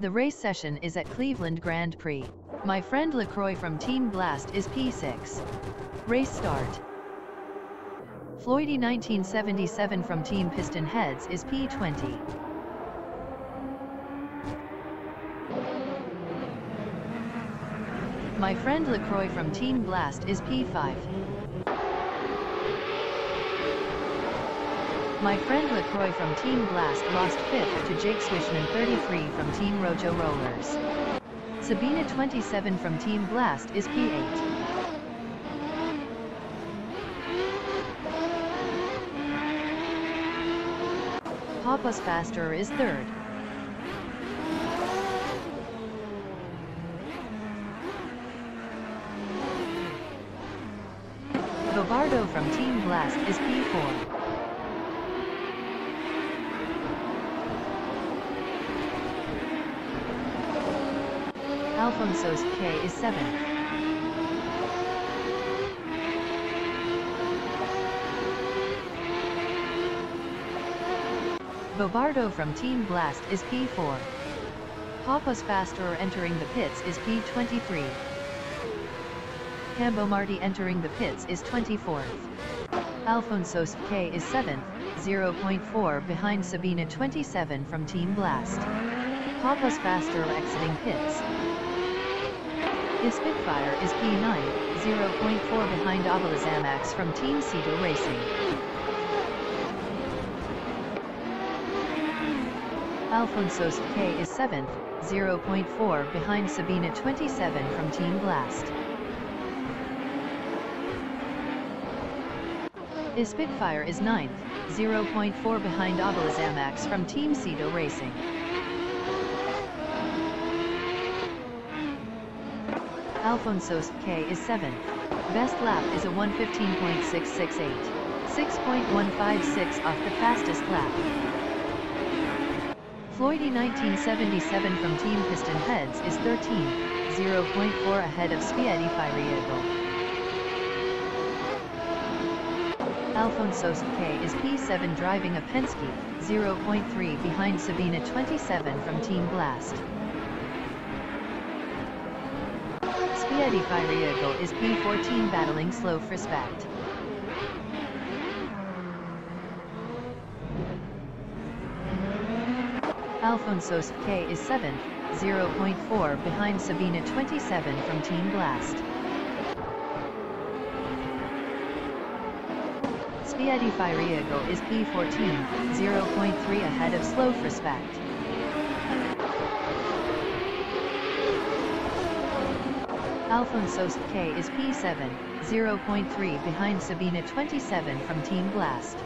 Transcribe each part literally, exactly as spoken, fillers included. The race session is at Cleveland Grand Prix. My friend LaCroix from Team Blast is P six. Race start. Floydy nineteen seventy-seven from Team Piston Heads is P twenty. My friend LaCroix from Team Blast is P five. My friend LaCroix from Team Blast lost fifth to Jake Swishman thirty-three from Team Rojo Rollers. Sabina twenty-seven from Team Blast is P eight. Hop Us Faster is third. Bobardo from Team Blast is P four. Alfonso's K is seventh. Bobardo from Team Blast is P four. Hop Us Faster entering the pits is P twenty-three. Cambomarti entering the pits is twenty-fourth. Alfonso's K is seventh, zero point four behind Sabina twenty-seven from Team Blast. Hop Us Faster exiting pits. His Spitfire is P nine, zero point four behind Abelazamax from Team Cedar Racing. Alfonso's K is seventh, zero point four behind Sabina twenty-seven from Team Blast. His Spitfire is ninth, zero point four behind Abelazamax from Team Cedar Racing. Alfonso's K is seventh. Best lap is a one fifteen point six six eight, six point one five six off the fastest lap. Floydy nineteen seventy-seven from Team Piston Heads is thirteenth, zero point four ahead of Spietti Fariego. Alfonso's K is P seven driving a Penske, zero point three behind Sabina twenty-seven from Team Blast. Spietti Fariego is P fourteen battling Slow for Respect. Alfonso's K is seventh, zero point four behind Sabina twenty-seven from Team Blast. Spietti Fariego is P fourteen, zero point three ahead of Slow for Respect. Alfonso's K is P seven, zero point three behind Sabina twenty-seven from Team Blast.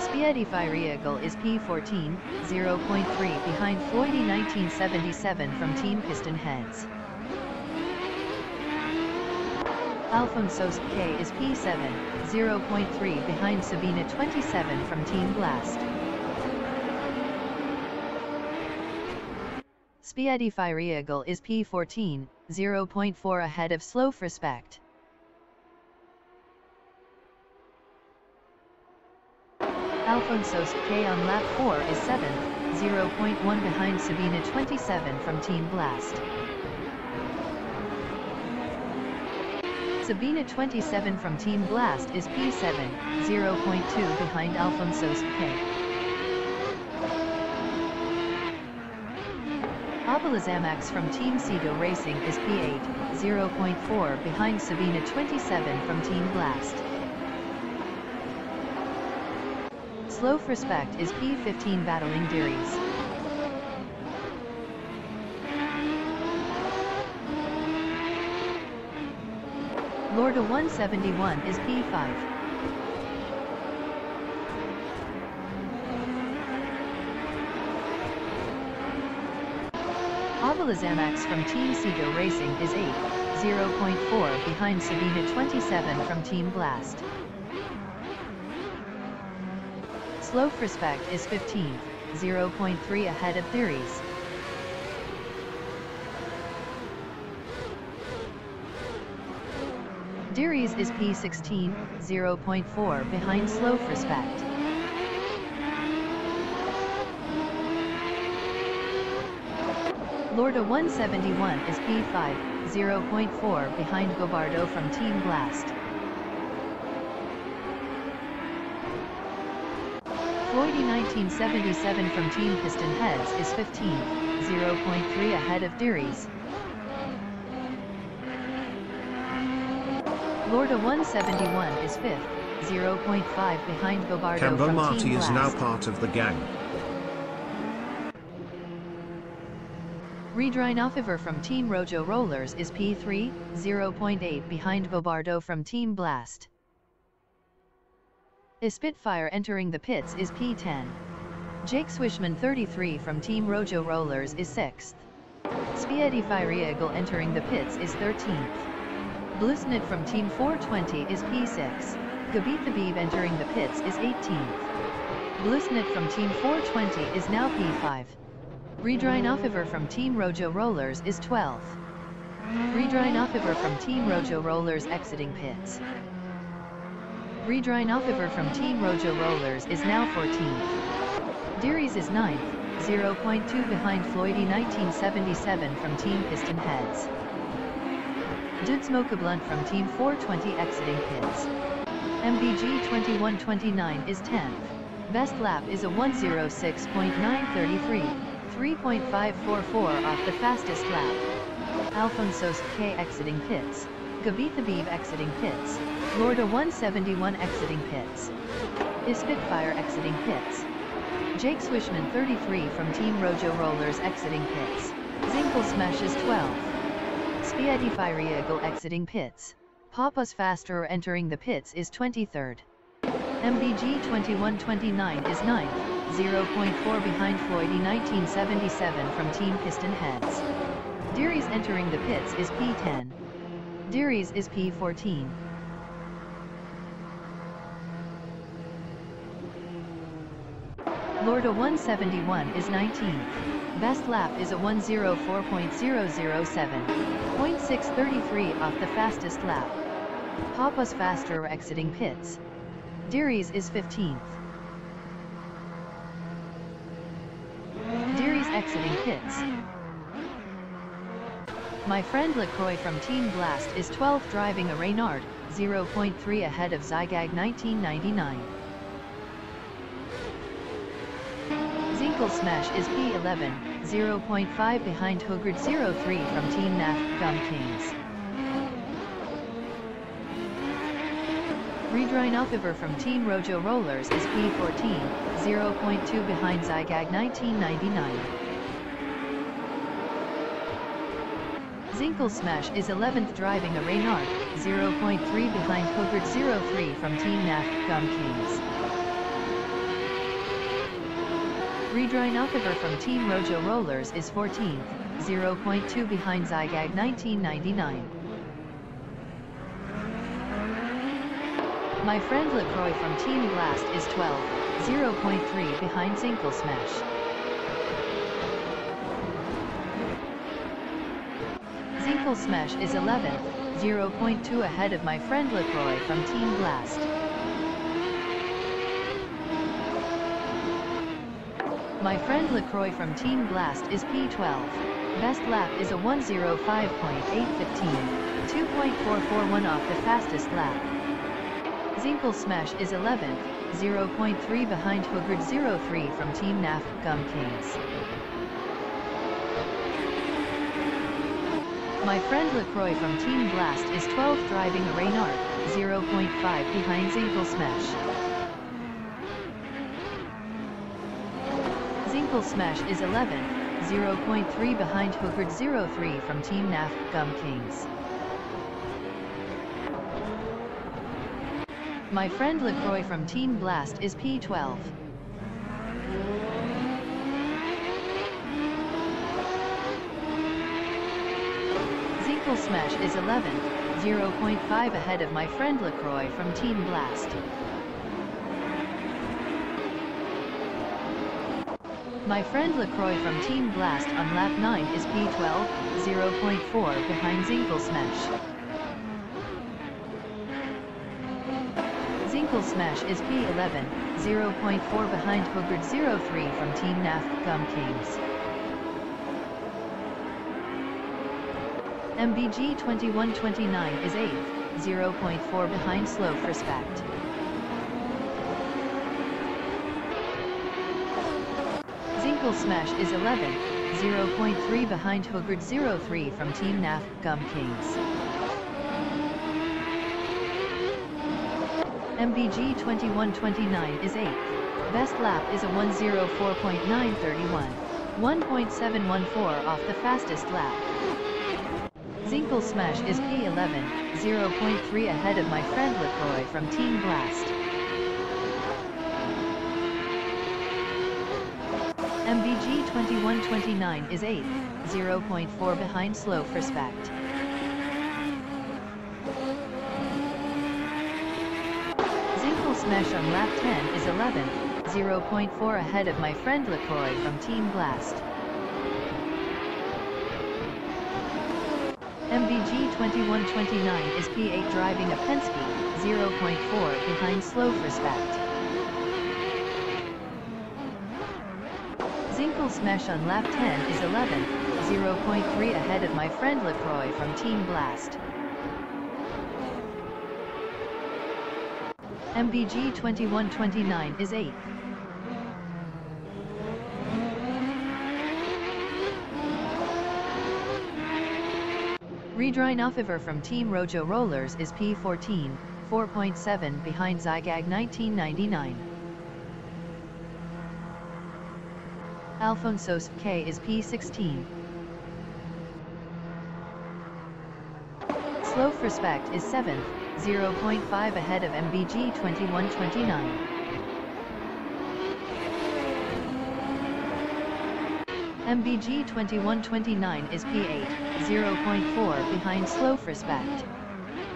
Spietti Fariego is P fourteen, zero point three behind Floydy nineteen seventy-seven from Team Piston Heads. Alfonso's K is P seven, zero point three behind Sabina twenty-seven from Team Blast. Spietti Fariego is P fourteen, zero point four ahead of Slow for Respect. Alfonso's K on lap four is seventh, zero point one behind Sabina twenty-seven from Team Blast. Sabina twenty-seven from Team Blast is P seven, zero point two behind Alfonso's K. Abelazamax from Team Cedar Racing is P eight, zero point four behind Sabina twenty-seven from Team Blast. Slow for Respect is P fifteen battling Dearies. Lorda one seventy-one is P five. Abelazamax from Team Cedar Racing is eight, zero point four behind Sabina twenty-seven from Team Blast. Slow for Respect is fifteen, zero point three ahead of Theories. Dearies is P sixteen, zero point four behind Slow for Respect. Lorda one seventy-one is P five, zero point four behind Gobardo from Team Blast. Floydy nineteen seventy-seven from Team Piston Heads is fifteen, zero point three ahead of Dearies. Lorda one seventy-one is fifth, zero point five behind Gobardo Kemba from Marty Team Blast. Is now part of the gang. Redrynofiver from Team Rojo Rollers is P three, zero point eight behind Gobardo from Team Blast. A Spitfire entering the pits is P ten. Jake Swishman thirty-three from Team Rojo Rollers is sixth. Spiedi Fireagle entering the pits is thirteenth. Blusnit from Team four twenty is P six. Gabit Thabib entering the pits is eighteenth. Blusnit from Team four twenty is now P five. Redrynofiver from Team Rojo Rollers is twelfth. Redrynofiver from Team Rojo Rollers exiting pits. Redrynofiver from Team Rojo Rollers is now fourteenth. Dearies is ninth, zero point two behind Floydy nineteen seventy-seven from Team Piston Heads. Dudsmoke Blunt from Team four twenty exiting pits. M B G twenty-one twenty-nine is tenth. Best lap is a one oh six point nine three three, three point five four four off the fastest lap. Alphonsos K exiting pits. Gabit Thabib exiting pits. Lorda one seventy-one exiting pits. Spitfire exiting pits. Jake Swishman thirty-three from Team Rojo Rollers exiting pits. Zinkel Smash is twelve. Spiedi Fireagle exiting pits. Papa's Faster entering the pits is twenty-third. M B G twenty-one twenty-nine is ninth, zero point four behind Floydy nineteen seventy-seven from Team Piston Heads. Dearies entering the pits is P ten. Dearies is P fourteen. Lorda one seventy-one is nineteenth. Best lap is a one oh four point zero oh seven, zero point six three three off the fastest lap. Papa's Faster exiting pits. Dearies is fifteenth. Dearies exiting pits. My Friend LaCroix from Team Blast is twelfth driving a Reynard, zero point three ahead of Zygag nineteen ninety-nine. Zinkel Smash is P eleven, zero point five behind Hogard zero three from Team N A F Gum Kings. Redrynofiver from Team Rojo Rollers is P fourteen, zero point two behind Zygag nineteen ninety-nine. Zinkel Smash is eleventh driving a Reynard, zero point three behind Hogard zero three from Team N A F Gum Kings. Redrynofiver from Team Rojo Rollers is fourteenth, zero point two behind Zygag nineteen ninety-nine. My Friend LaCroix from Team Blast is twelfth, zero point three behind Zinkel Smash. Zinkel Smash is eleventh, zero point two ahead of My Friend LaCroix from Team Blast. My Friend LaCroix from Team Blast is P twelve. Best lap is a one oh five point eight one five, two point four four one off the fastest lap. Zinkel Smash is eleventh, zero point three behind Hogard zero three from Team N A F Gum Kings. My Friend LaCroix from Team Blast is twelfth driving a Reynard, zero point five behind Zinkel Smash. Zinkel Smash is eleventh, zero point three behind Hogard zero three from Team N A F Gum Kings. My Friend LaCroix from Team Blast is P twelve. Zinkel Smash is eleventh, zero point five ahead of My Friend LaCroix from Team Blast. My Friend LaCroix from Team Blast on lap nine is P twelve, zero point four behind Zinkel Smash. Zinkel Smash is P eleven, zero point four behind Hogard zero three from Team N A F Gum Kings. M B G twenty-one twenty-nine is eighth, zero point four behind Slope Respect. Zinkel Smash is eleventh, zero point three behind Hoogard zero three from Team N A F Gum Kings. M B G twenty-one twenty-nine is eighth. Best lap is a one oh four point nine three one, one point seven one four off the fastest lap. Zinkel Smash is P eleven, zero point three ahead of my friend LaCroix from Team Blast. M B G twenty-one twenty-nine is eighth, zero point four behind Slope Respect. Smash on lap ten is eleventh, zero point four ahead of my friend LaCroix from Team Blast. M B G twenty-one twenty-nine is P eight driving a Penske, zero point four behind Slope Respect. Zinkel Smash on lap ten is eleventh, zero point three ahead of my friend LaCroix from Team Blast. M B G twenty-one twenty-nine is eighth. Redrynofiver from Team Rojo Rollers is P fourteen, four point seven behind Zygag nineteen ninety-nine. Alphonsos K is P sixteen. Slope Respect is seventh, zero point five ahead of M B G twenty-one twenty-nine. M B G twenty-one twenty-nine is P eight, zero point four behind Slope Respect.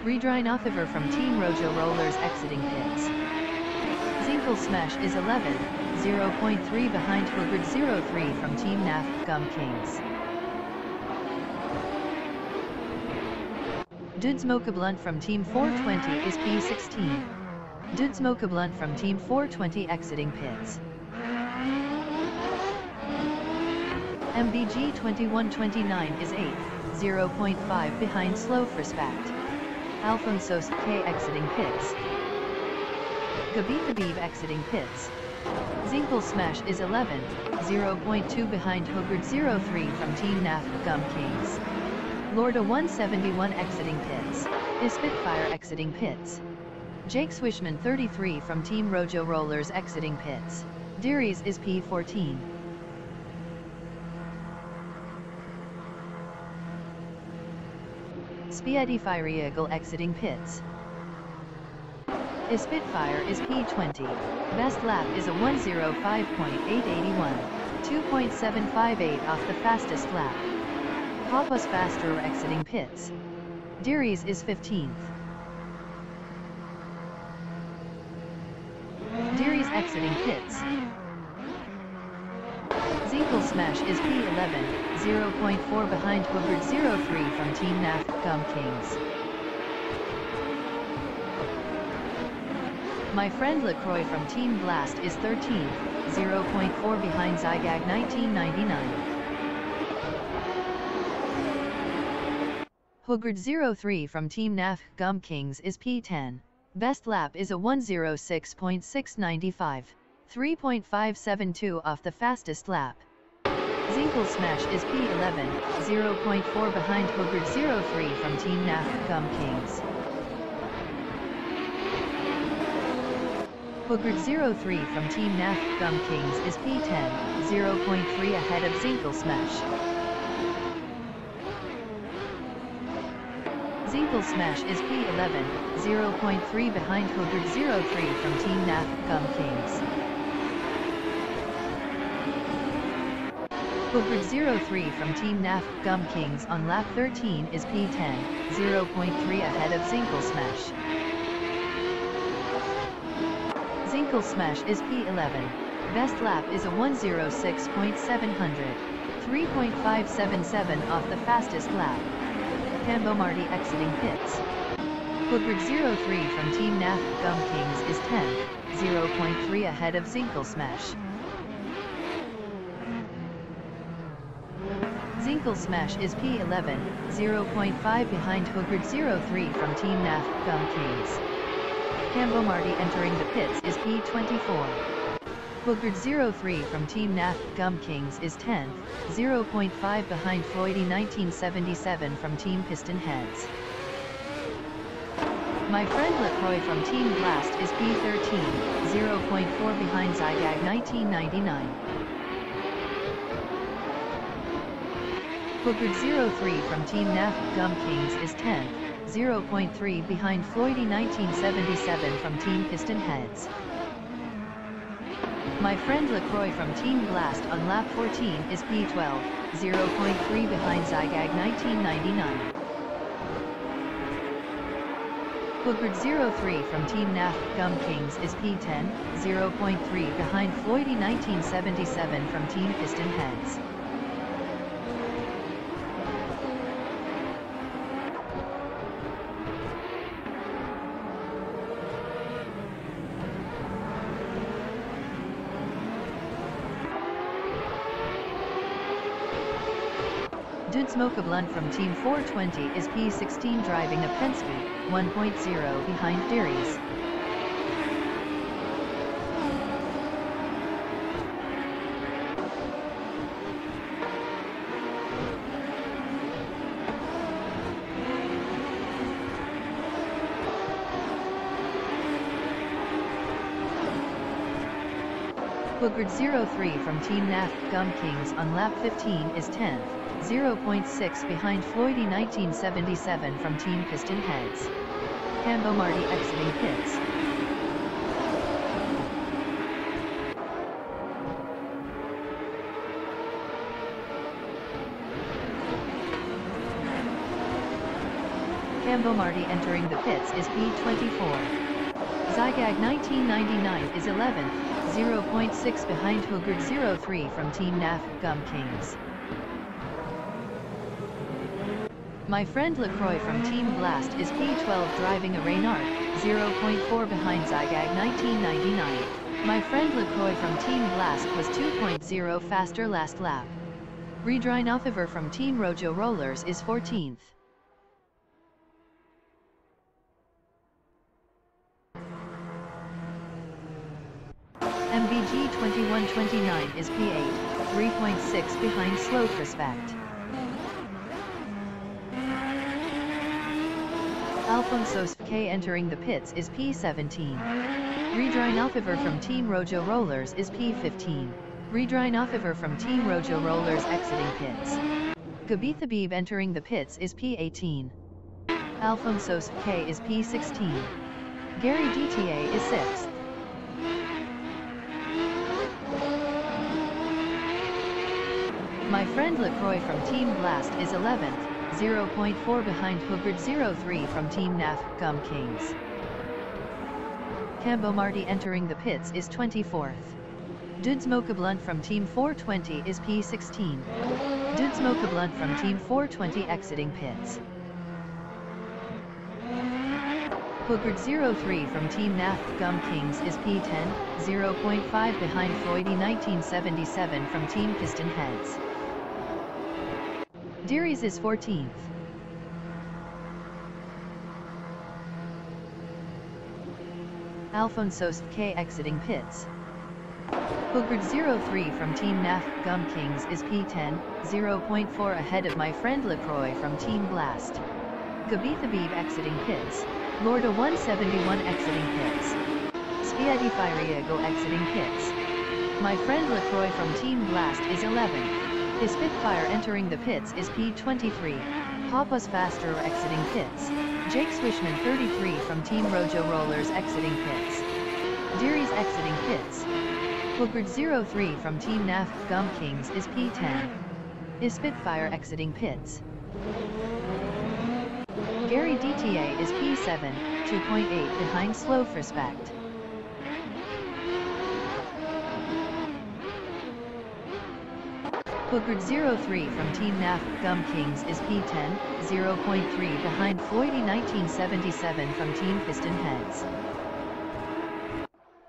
Redrynofiver from Team Rojo Rollers exiting pits. Zinkel Smash is eleven, zero point three behind Hoogard zero three from Team N A F Gum Kings. Dudes Mokkablunt from Team four twenty is P sixteen. Dudes Mokkablunt from Team four twenty exiting pits. M B G twenty-one twenty-nine is eighth, zero point five behind Slope Respect. Alphonsos K exiting pits. Gabi Khabib exiting pits. Zinkel Smash is eleven, zero point two behind Hoogard zero three from Team N A F Gum Kings. Lorda one seventy-one exiting pits. Spitfire exiting pits. Jake Swishman thirty-three from Team Rojo Rollers exiting pits. Dearies is P fourteen. Spietti Fire Eagle exiting pits. Spitfire is P twenty. Best lap is a one oh five point eight eight one, two point seven five eight off the fastest lap. Papas Faster exiting pits. Dearies is fifteenth. Dearies exiting pits. Zinkel Smash is P eleven, zero point four behind Hoogard zero three from Team N A F Gum Kings. My friend LaCroix from Team Blast is thirteenth, zero point four behind Zygag nineteen ninety-nine. Hoogard zero three from Team N A F Gum Kings is P ten. Best lap is a one oh six point six nine five, three point five seven two off the fastest lap. Zinkel Smash is P eleven, zero point four behind Hoogard zero three from Team N A F Gum Kings. Hoogard zero three from Team N A F Gum Kings is P ten, zero point three ahead of Zinkel Smash. Zinkel Smash is P eleven, zero point three behind Hoogard zero three from Team N A F Gum Kings. Hoogard zero three from Team N A F Gum Kings on lap thirteen is P ten, zero point three ahead of Zinkel Smash. Zinkel Smash is P eleven. Best lap is a one oh six point seven hundred, three point five seven seven off the fastest lap. Cambo Marty exiting pits. Hoogard zero three from Team N A F Gum Kings is tenth, zero point three ahead of Zinkel Smash. Zinkel Smash is P eleven, zero point five behind Hoogard zero three from Team N A F C O M Kings. Cambo Marty entering the pits is P twenty-four. Hoogard zero three from Team N A F C O M Kings is tenth, zero point five behind Floydie nineteen seventy-seven from Team Piston Heads. My friend LaCroix from Team Blast is P thirteen, zero point four behind Zygag nineteen ninety-nine. Hoogard zero three from Team N A F C O M Kings is tenth, zero point three behind Floydie nineteen seventy-seven from Team Piston Heads. My friend LaCroix from Team Blast on lap fourteen is P twelve, zero point three behind Zygag nineteen ninety-nine. Hoogard zero three from Team N A F C O M Kings is P ten, zero point three behind Floydie nineteen seventy-seven from Team Piston Heads. Dudes Mokablund from Team four twenty is P sixteen driving a Penske, one point zero behind Darius. Hoogard zero three from Team N A F C O M Kings on lap fifteen is tenth, zero point six behind Floydie nineteen seventy-seven from Team Piston Heads. Cambo Marty exiting pits. Cambo Marty entering the pits is P twenty-four. Zygag nineteen ninety-nine is eleventh, zero point six behind Hoogard zero three from Team N A F C O M Kings. My friend LaCroix from Team Blast is P twelve driving a Reynard, zero point four behind Zygag nineteen ninety-nine. My friend LaCroix from Team Blast was two point zero faster last lap. Redrine Offiver from Team Rojo Rollers is fourteenth. M V G twenty-one twenty-nine is P eight, three point six behind Slow Respect. Alfonso K entering the pits is P seventeen. Redrine Offiver from Team Rojo Rollers is P fifteen. Redrine Offiver from Team Rojo Rollers exiting pits. Gabithabib entering the pits is P eighteen. Alfonso K is P sixteen. Gary D T A is sixth. My friend LaCroix from Team Blast is eleventh, zero point four behind Hoogard zero three from Team N A F C O M Kings. Cambo Marty entering the pits is twenty-fourth. Dudes Mokablund from Team four twenty is P sixteen. Dudes Mokablund from Team four twenty exiting pits. Hoogard zero three from Team N A F C O M Kings is P ten, zero point five behind Floydie nineteen seventy-seven from Team Piston Heads. Darius is fourteenth. Alfonso K exiting pits. Hoogard zero three from Team N A F C O M Kings is P ten, zero point four ahead of my friend LaCroix from Team Blast. Gabithabib exiting pits. Lorda one seventy-one exiting pits. Spiedi Firiego exiting pits. My friend LaCroix from Team Blast is eleventh. His Spitfire entering the pits is P twenty-three. Papa's Faster exiting pits. Jake Swishman thirty-three from Team Rojo Rollers exiting pits. Darius exiting pits. Hoogard zero three from Team N A F C O M Kings is P ten. His Spitfire exiting pits. Gary D T A is P seven, two point eight behind Slow Respect. Hoogard zero three from Team N A F C O M Kings is P ten, zero point three behind Floydie nineteen seventy-seven from Team Piston Heads.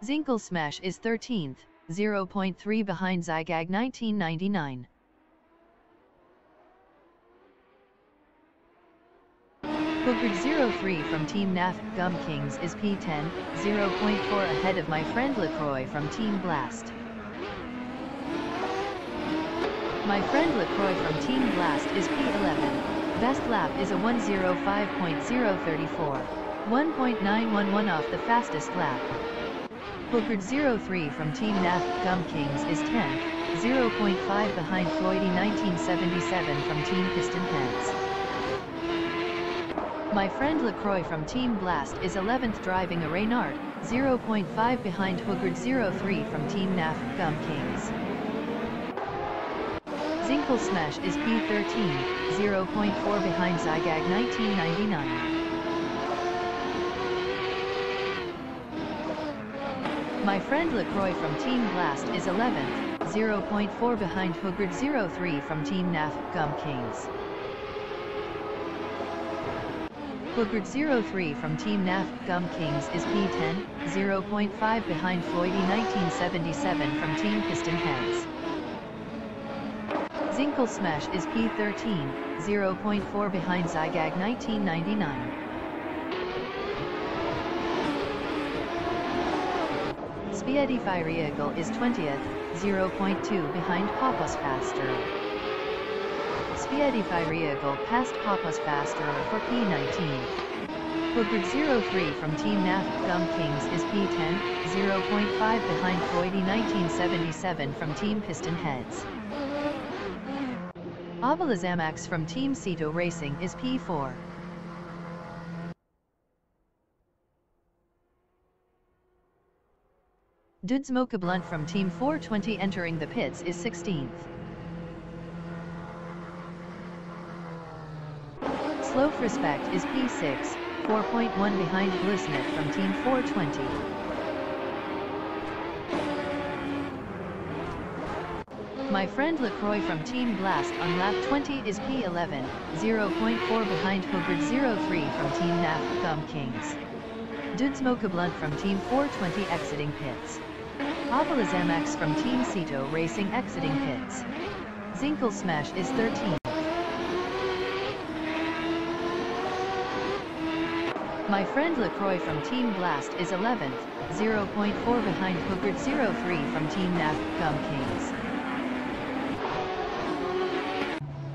Zinkel Smash is thirteenth, zero point three behind Zygag nineteen ninety-nine. Cougar zero three from Team N A F, Gum Kings is P ten, zero point four ahead of my friend LaCroix from Team Blast. My friend LaCroix from Team Blast is P eleven. Best lap is a one oh five point oh three four, one point nine one one off the fastest lap. Booker zero three from Team N A F, Gum Kings is tenth, zero point five behind Floydy nineteen seventy-seven from Team Piston Heads. My friend LaCroix from Team Blast is eleventh driving a Reynard, zero point five behind Hoogard zero three from Team N A F, Gum Kings. Zinkle Smash is P thirteen, zero point four behind Zygag nineteen ninety-nine. My friend LaCroix from Team Blast is eleventh, zero point four behind Hoogard zero three from Team N A F, Gum Kings. Hoogard zero three from Team N A F, Gum Kings is P ten, zero point five behind Floydy nineteen seventy-seven from Team Piston Heads. Zinkle Smash is P thirteen, zero point four behind Zygag nineteen ninety-nine. Spiedi Fiery Eagle is twentieth, zero point two behind Papas Faster. Spiedi Fiery Eagle passed Papas Faster for P nineteen. Hoogard zero three from Team N A F, Gum Kings is P ten, zero point five behind Floydy nineteen seventy-seven from Team Piston Heads. Abalazamax from Team Ceto Racing is P four. Dudsmoke Blunt from Team four twenty entering the pits is sixteenth. Sloaf Respect is P six, four point one behind Blisnet from Team four twenty. My friend LaCroix from Team Blast on lap twenty is P eleven, zero point four behind Hoogard zero three from Team N A F, Gum Kings. Dudsmoke Blunt from Team four twenty exiting pits. Abalazamax from Team Ceto Racing exiting pits. Zinkle Smash is thirteen. My friend LaCroix from Team Blast is eleventh, zero point four behind Hoogard zero three from Team N A F, Gum Kings.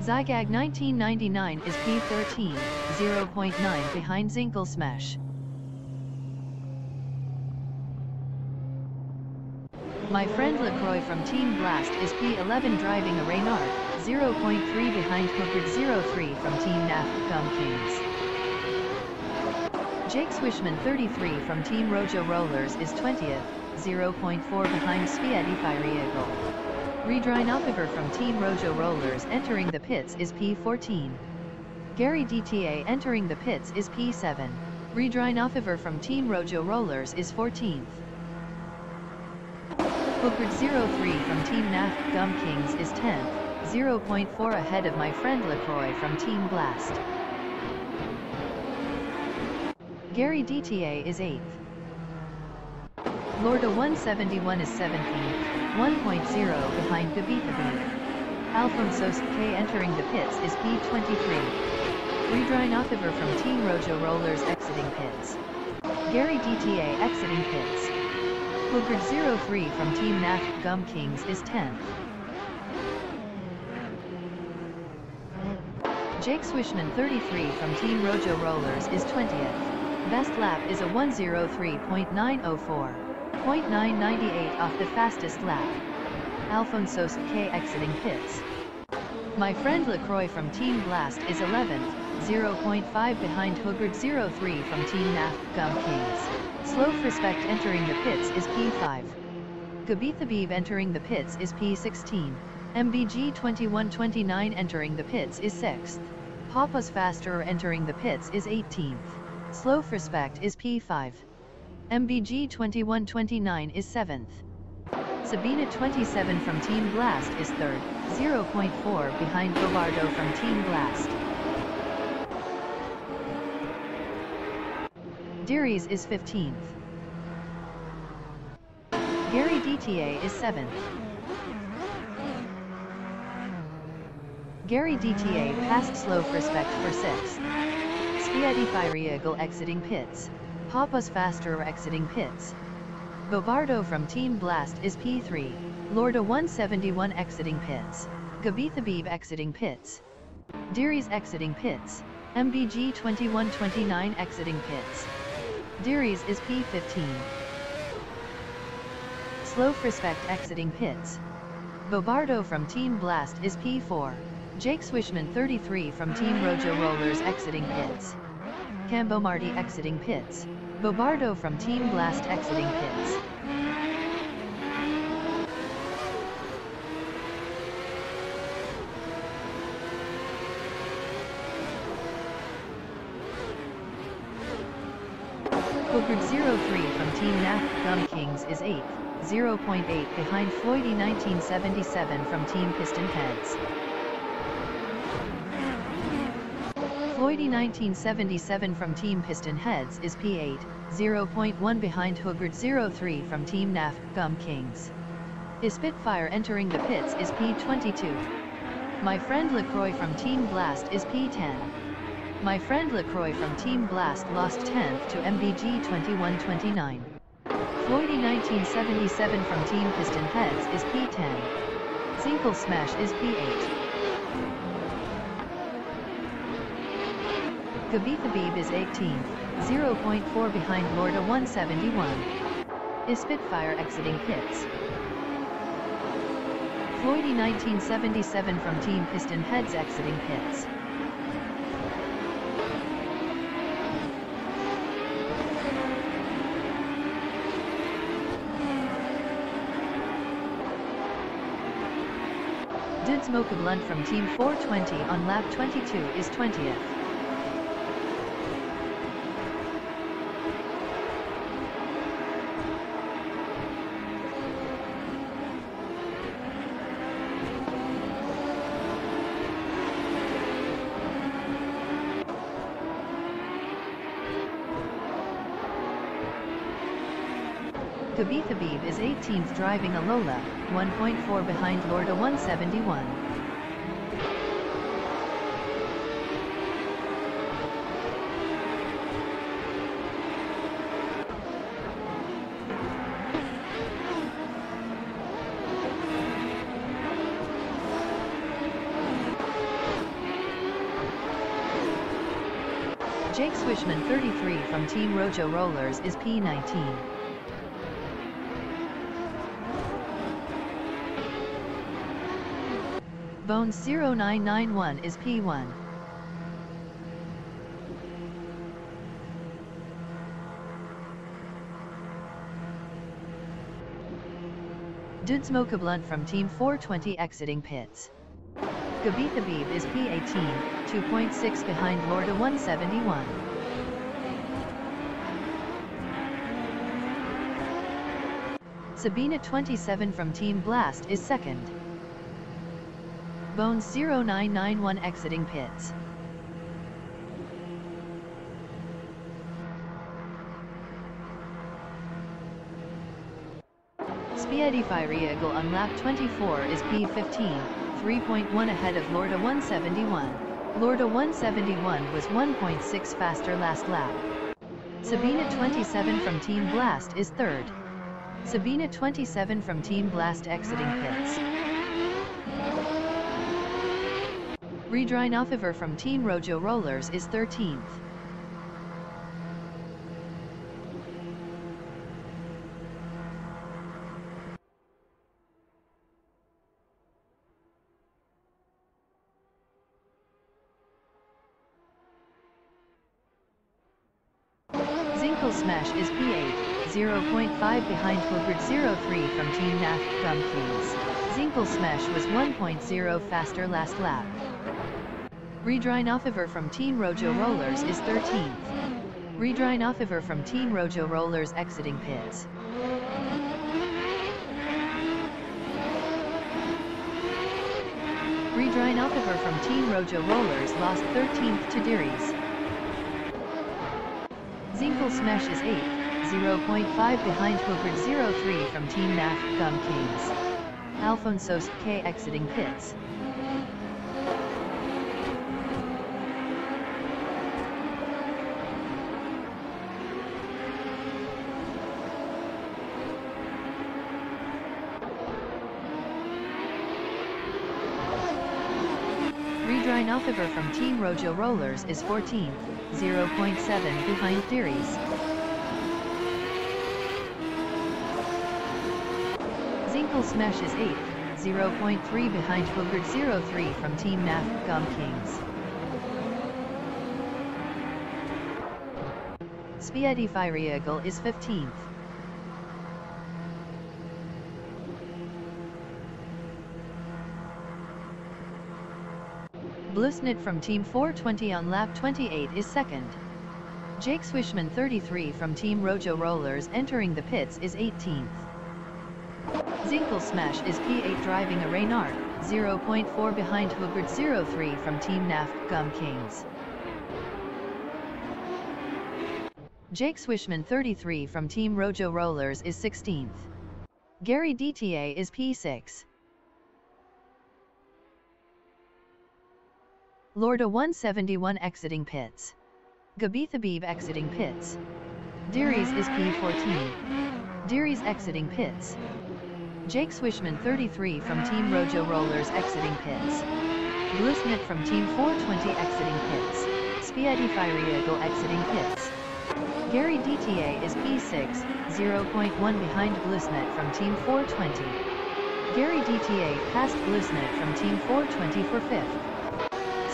Zygag nineteen ninety-nine is P thirteen, zero point nine behind Zinkle Smash. My friend LaCroix from Team Blast is P eleven driving a Reynard, zero point three behind Hoogard zero three from Team N A F, Gum Kings. Jake Swishman thirty-three from Team Rojo Rollers is twentieth, zero point four behind Spiedi Fiery Eagle. Redrine Alpiver from Team Rojo Rollers entering the pits is P fourteen. Gary D T A entering the pits is P seven. Redrine Alpiver from Team Rojo Rollers is fourteenth. Hoogard zero three from Team N A F, Gum Kings is tenth, zero point four ahead of my friend LaCroix from Team Blast. Gary D T A is eighth. Lorda one seventy-one is seventeenth, one point oh behind Gabithabi. Alphonsos K entering the pits is P twenty-three. Redrine Othiver from Team Rojo Rollers exiting pits. Gary D T A exiting pits. Hoogard zero three from Team N A F, Gum Kings is tenth. Jake Swishman thirty-three from Team Rojo Rollers is twentieth. Best lap is a one oh three point nine oh four, point nine nine eight off the fastest lap. Alphonsos K exiting pits. My friend LaCroix from Team Blast is eleventh, zero point five behind Hoogard zero three from Team N A F, Gum Kings. Sloaf Respect entering the pits is P five. Gabithabib entering the pits is P sixteen. M B G twenty-one twenty-nine entering the pits is sixth. Papas Faster entering the pits is eighteenth. Sloaf Respect is P five. M B G twenty-one twenty-nine is seventh. Sabina twenty-seven from Team Blast is third, zero point four behind Bobardo from Team Blast. Dearies is fifteenth. Gary D T A is seventh. Gary D T A passed Sloaf Respect for sixth. Fiati Firiagal exiting pits. Pappas Faster exiting pits. Bobardo from Team Blast is P three. Lorda one seventy-one exiting pits. Gabithabib exiting pits. Diris exiting pits. M B G twenty-one twenty-nine exiting pits. Diris is P fifteen. Slow Respect exiting pits. Bobardo from Team Blast is P four. Jake Swishman thirty-three from Team Rojo Rollers exiting pits. Cambo Marty exiting pits. Bobardo from Team Blast exiting pits. Bookard zero three from Team N A F Gum Kings is eighth. zero point eight behind Floydy nineteen seventy-seven from Team Piston Heads. Floydy nineteen seventy-seven from Team Piston Heads is P eight, zero point one behind Hoogard zero three from Team N A F Gum Kings. His Spitfire entering the pits is P twenty-two. My Friend LaCroix from Team Blast is P ten. My Friend LaCroix from Team Blast lost tenth to M B G twenty-one twenty-nine. Floydy nineteen seventy-seven from Team Piston Heads is P ten. Zinkle Smash is P eight. Gabithabib is eighteenth, zero point four behind Lorda one seventy-one. Is Spitfire exiting pits. Floydy nineteen seventy-seven from Team Piston Heads exiting pits. Mocha Blunt from Team four twenty on lap twenty-two is twentieth. Gabithabib is eighteenth driving Alola, one point four behind Lorda one seventy-one. Jake Swishman thirty-three from Team Rojo Rollers is P nineteen. Bones zero nine nine one is P one. Dudes Mocha Blunt from Team four twenty exiting pits. Gabithabib is P eighteen, two point six behind Lorda one seventy-one. Sabina twenty-seven from Team Blast is second. Bones zero nine nine one exiting pits. Spiedi Firiagal on lap twenty-four is P fifteen. three point one ahead of Lorda one seventy-one. Lorda one seventy-one was one point six faster last lap. Sabina twenty-seven from Team Blast is third. Sabina twenty-seven from Team Blast exiting pits. Redrine Offiver from Team Rojo Rollers is thirteenth. Smash is P eight, zero point five behind Hoogard zero three from Team N A F Gum Kings. Zinkle Smash was one point zero faster last lap. Redrine Offiver from Team Rojo Rollers is thirteenth. Redrine Offiver from Team Rojo Rollers exiting pits. Redrine Offiver from Team Rojo Rollers lost thirteenth to Diris. Zinkle Smash is eighth, zero point five behind Hoogard zero three from Team N A F Gum Kings. Alphonsos K exiting pits. November from Team Rojo Rollers is fourteen, zero point seven behind Theories. Zinkel Smash is eighth, zero point three behind Bogart zero three from Team N A F Gum Kings. Spiedi Fiereagle is fifteenth. Blusnit from Team four twenty on lap twenty-eight is second. Jake Swishman thirty-three from Team Rojo Rollers entering the pits is eighteenth. Zinkel Smash is P eight driving a Reynard, zero point four behind Hubert zero three from Team N A F Gum Kings. Jake Swishman thirty-three from Team Rojo Rollers is sixteenth. Gary D T A is P six. Lorda one seventy-one exiting pits. Gabithabib exiting pits. Dearies is P fourteen. Dearies exiting pits. Jake Swishman thirty-three from Team Rojo Rollers exiting pits. Blusnit from Team four twenty exiting pits. Spiedi Fiereagle exiting pits. Gary D T A is P six, zero point one behind Blusnit from Team four twenty. Gary D T A passed Blusnit from Team four twenty for fifth.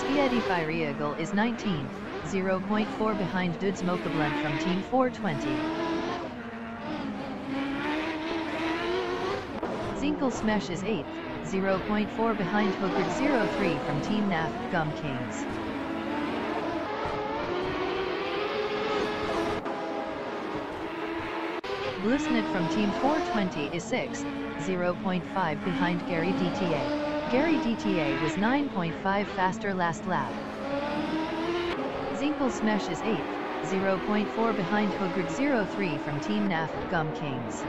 Spiedi Fiereagle is nineteenth, zero point four behind Dudes Mokablend from Team four twenty. Zinkel Smash is eighth, zero point four behind Hogard zero three from Team N A F Gum Kings. Blusnit from Team four twenty is sixth, zero point five behind Gary D T A. Gary D T A was nine point five faster last lap. Zinkel Smash is eighth, zero point four behind Hogard zero three from Team N A F Gum Kings.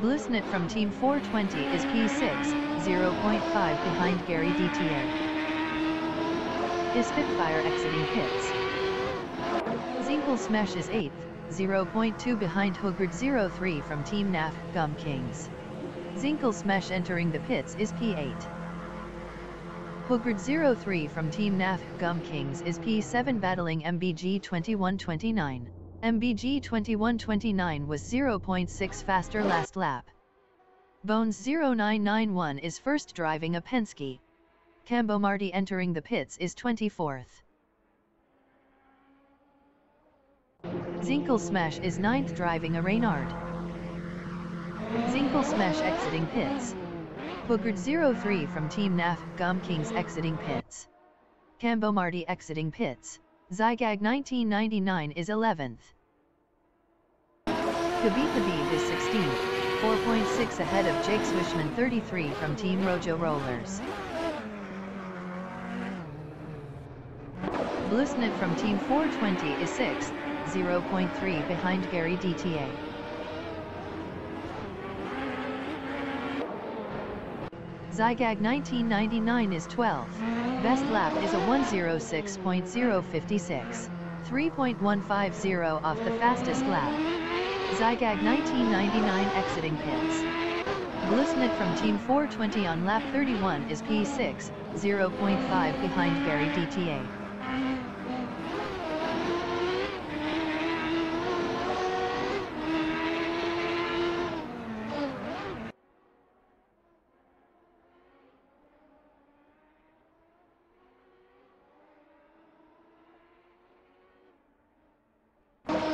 Blusnit from Team four twenty is P six, zero point five behind Gary D T A. Is Spitfire exiting pits. Zinkel Smash is eighth. zero point two behind Hogard zero three from Team N A F Gum Kings. Zinkel Smash entering the pits is P eight. Hogard zero three from Team N A F Gum Kings is P seven battling M B G twenty-one twenty-nine. M B G twenty-one twenty-nine was zero point six faster last lap. Bones zero nine nine one is first driving a Penske. Cambomardi entering the pits is twenty-fourth. Zinkel Smash is ninth driving a Reynard. Zinkel Smash exiting pits. Hogard zero three from Team N A F Gum Kings exiting pits. Cambomardi exiting pits. Zygag nineteen ninety-nine is eleventh. Khabib is sixteenth, four point six ahead of Jake Swishman thirty-three from Team Rojo Rollers. Blusnit from Team four twenty is sixth, zero point three behind Gary D T A. Zygag nineteen ninety-nine is twelfth. Best lap is a one oh six point oh five six. three point one five zero off the fastest lap. Zygag nineteen ninety-nine exiting pits. Blusnit from Team four twenty on lap thirty-one is P six, zero point five behind Gary D T A.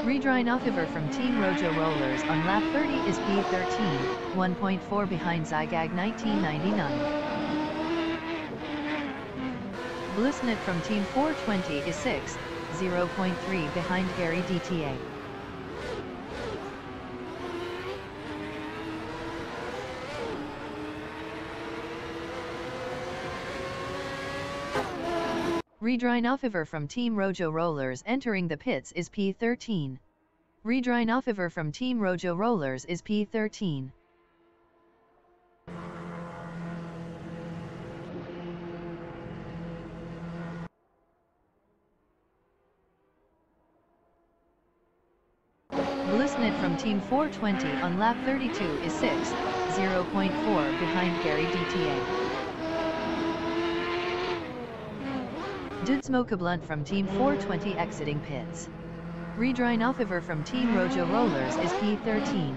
Redry Nothover from Team Rojo Rollers on lap thirty is P thirteen, one point four behind Zygag nineteen ninety-nine. Blusnit from Team four twenty is sixth, zero point three behind Gary D T A. Redry Nothover from Team Rojo Rollers entering the pits is P thirteen. Redry Nothover from Team Rojo Rollers is P thirteen. Blusnit Besnett from Team four twenty on lap thirty-two is sixth, zero point four behind Gary D T A. Dudsmoka Blunt from Team four twenty exiting pits. Redrine Offiver from Team Rojo Rollers is P thirteen.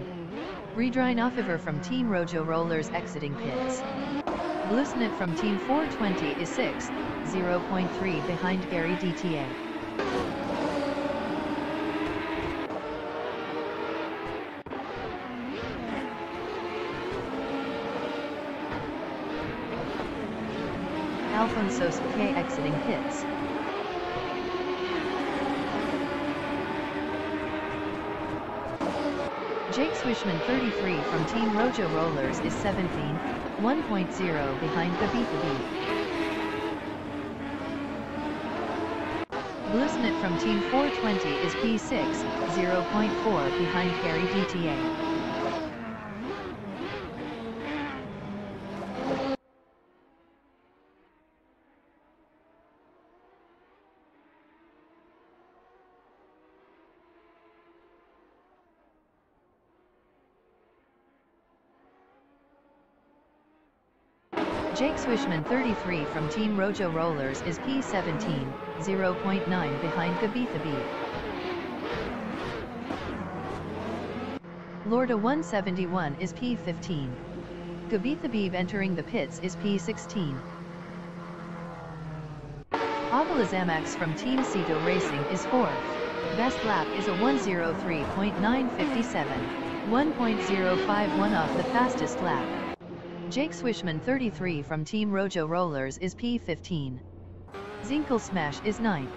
Redrine Offiver from Team Rojo Rollers exiting pits. Blusnet from Team four twenty is sixth, zero point three behind Gary D T A. Alfonso Piquet exiting pits. Jake Swishman thirty-three from Team Rojo Rollers is seventeen, one point zero behind the B four B. Blusnet from Team four twenty is P six, zero point four behind Gary D T A. Jake Swishman thirty-three from Team Rojo Rollers is P seventeen, zero point nine behind Gabitha B. Lorda one seventy-one is P fifteen. Gabitha B entering the pits is P sixteen. Avila Zamax from Team Cedo Racing is fourth. Best lap is a one oh three point nine five seven, one point oh five one off the fastest lap. Jake Swishman thirty-three from Team Rojo Rollers is P fifteen. Zinkel Smash is ninth.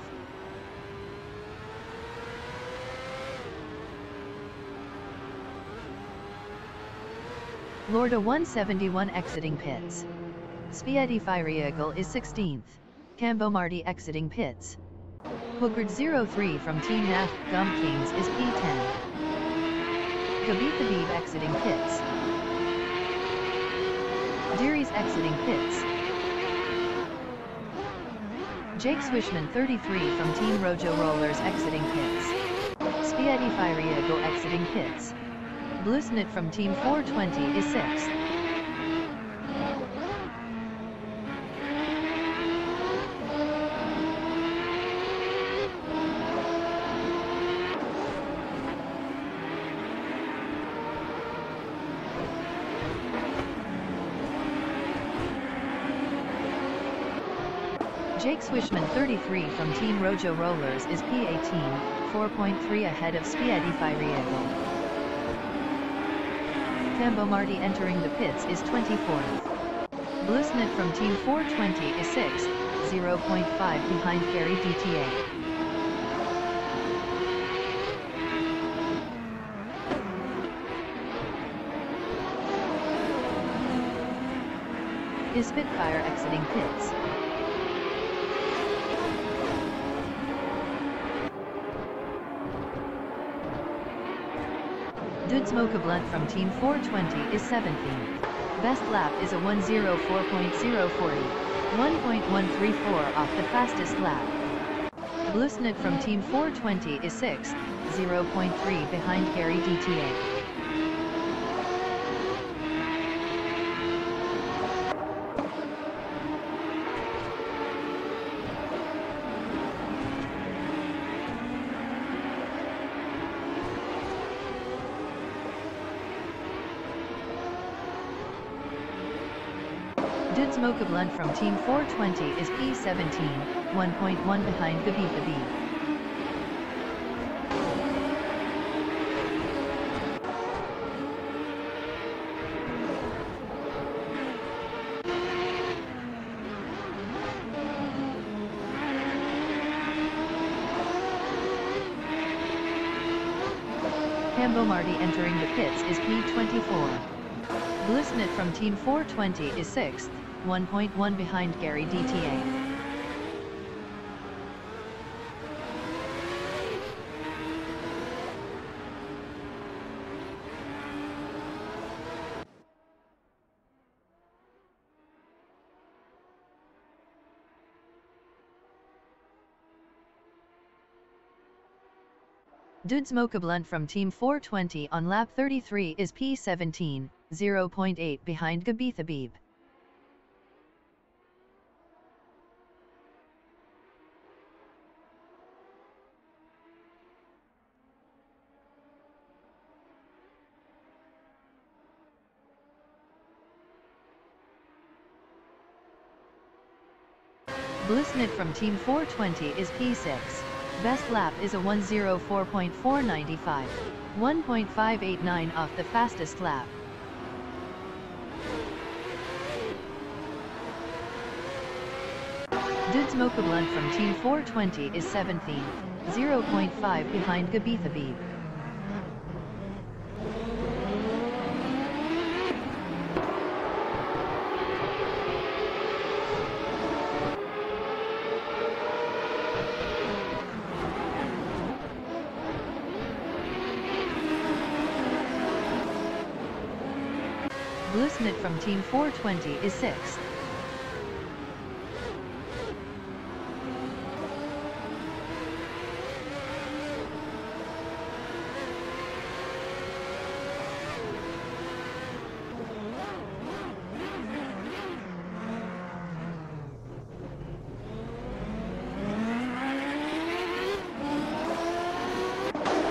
Lorda one seventy-one exiting pits. Spiedi Fireagle is sixteenth. Cambomardi exiting pits. Hoogard zero three from Team Nath Gum Kings is P ten. Gabitha Beeb exiting pits. Deary's exiting pits. Jake Swishman thirty-three from Team Rojo Rollers exiting pits. Spiedi Fireagle exiting pits. Blusnet from Team four twenty is sixth. Jake Swishman thirty-three from Team Rojo Rollers is P eighteen, four point three ahead of Spiedi Fireagle. Cambomardi entering the pits is twenty-fourth. Blusnet from Team four twenty is sixth, zero point five behind Gary D T A. Is Spitfire exiting pits. Dudsmoka Blunt from Team four twenty is seventeenth. Best lap is a one oh four point oh four oh, one point one three four off the fastest lap. Blusnet from Team four twenty is sixth, zero point three behind Gary D T A. Dudsmoka Blunt from Team four twenty is P seventeen, one point one behind Gabitha B. Cambomardi entering the pits is P twenty-four. Blusnet from Team four twenty is sixth. one point one behind Gary D T A. Dude smoke a blunt from team four twenty on lap thirty-three is P seventeen, zero point eight behind Gabith Habib. Blusnit from team four twenty is P six. Best lap is a one oh four point four nine five, one point five eight nine off the fastest lap. Dudes Mokablunt from team four twenty is seventeenth, zero point five behind Gabith Habib. Blusnit from team four twenty is sixth.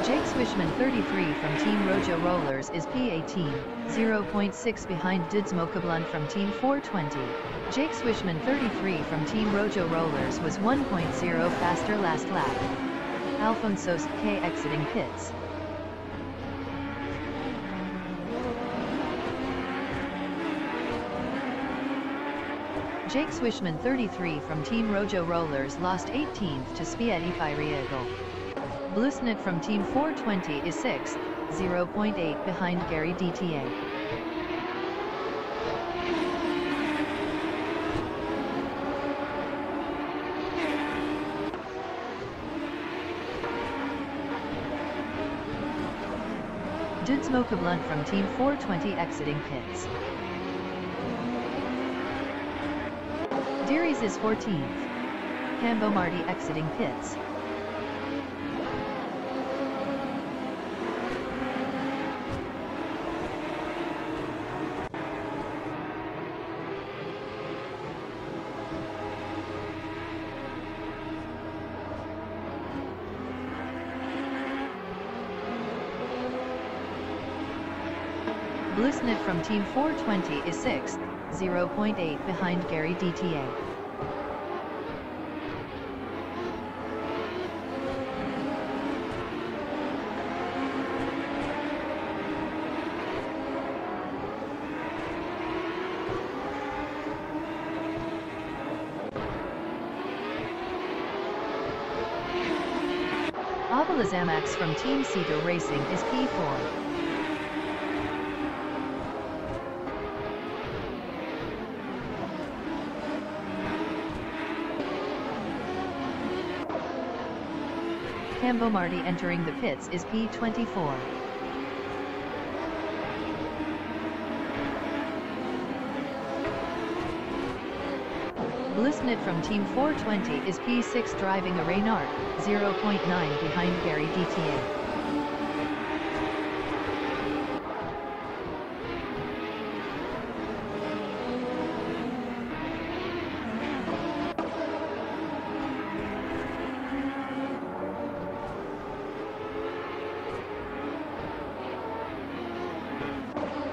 Jake Swishman thirty-three from team Rojo Rollers is P eighteen, zero point six behind Dudes Mokablunt from team four twenty. Jake Swishman thirty-three from team Rojo Rollers was one point oh faster last lap. Alfonso K exiting pits. Jake Swishman thirty-three from team Rojo Rollers lost eighteenth to Spietti Firiego. Blusnit from team four twenty is sixth, zero point eight behind Gary D T A. Dudes Mokablunt from team four twenty exiting pits. Dearies is fourteenth. Cambo Marti exiting pits. Blusnit from team four twenty is sixth, zero point eight behind Gary D T A. Avila Zamax from team Cedar Racing is P four. Cambo Marti entering the pits is P twenty-four. Blusnit from team four twenty is P six driving a Reynard, zero point nine behind Gary D T A.